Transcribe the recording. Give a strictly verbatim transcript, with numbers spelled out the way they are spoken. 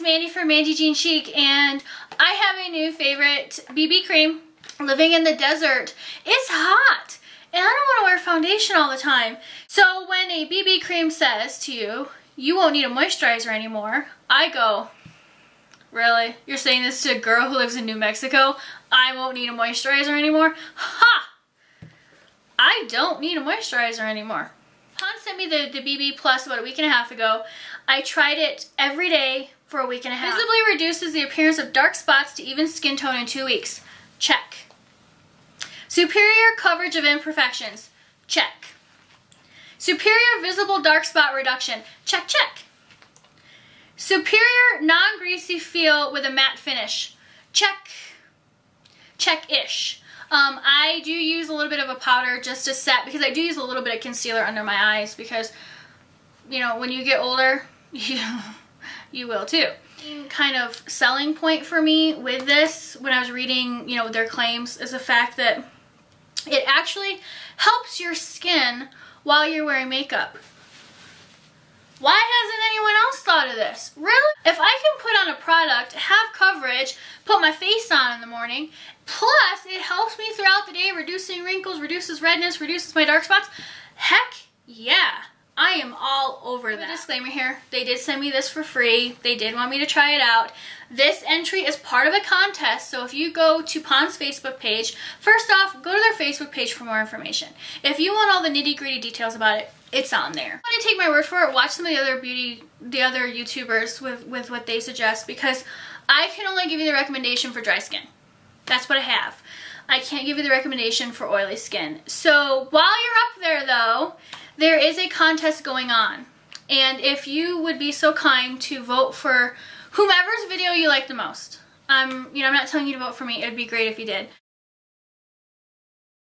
it's Mandy from Mandy Jean Chic, and I have a new favorite B B cream, Living in the Desert. It's hot, and I don't want to wear foundation all the time. So when a B B cream says to you, you won't need a moisturizer anymore, I go, really? You're saying this to a girl who lives in New Mexico? I won't need a moisturizer anymore? Ha! I don't need a moisturizer anymore. Pond sent me the, the B B Plus about a week and a half ago. I tried it every day for a week and a half. Visibly reduces the appearance of dark spots to even skin tone in two weeks. Check. Superior coverage of imperfections. Check. Superior visible dark spot reduction. Check, check. Superior non-greasy feel with a matte finish. Check. Check-ish. Um, I do use a little bit of a powder just to set, because I do use a little bit of concealer under my eyes, because, you know, when you get older, you, you will too. Kind of selling point for me with this, when I was reading, you know, their claims, is the fact that it actually helps your skin while you're wearing makeup. Why hasn't anyone else thought of this? Really? If I can put on a product, have coverage, put my face on in the morning, plus it helps me throughout the day, reducing wrinkles, reduces redness, reduces my dark spots, heck yeah. I am all over that. Disclaimer here, they did send me this for free. They did want me to try it out. This entry is part of a contest, so if you go to Pond's Facebook page, first off, go to their Facebook page for more information. If you want all the nitty-gritty details about it, it's on there. I'm gonna take my word for it. Watch some of the other beauty, the other YouTubers with, with what they suggest, because I can only give you the recommendation for dry skin. That's what I have. I can't give you the recommendation for oily skin. So while you're up there though, there is a contest going on. And if you would be so kind to vote for whomever's video you like the most. Um, you know, I'm not telling you to vote for me. It'd be great if you did.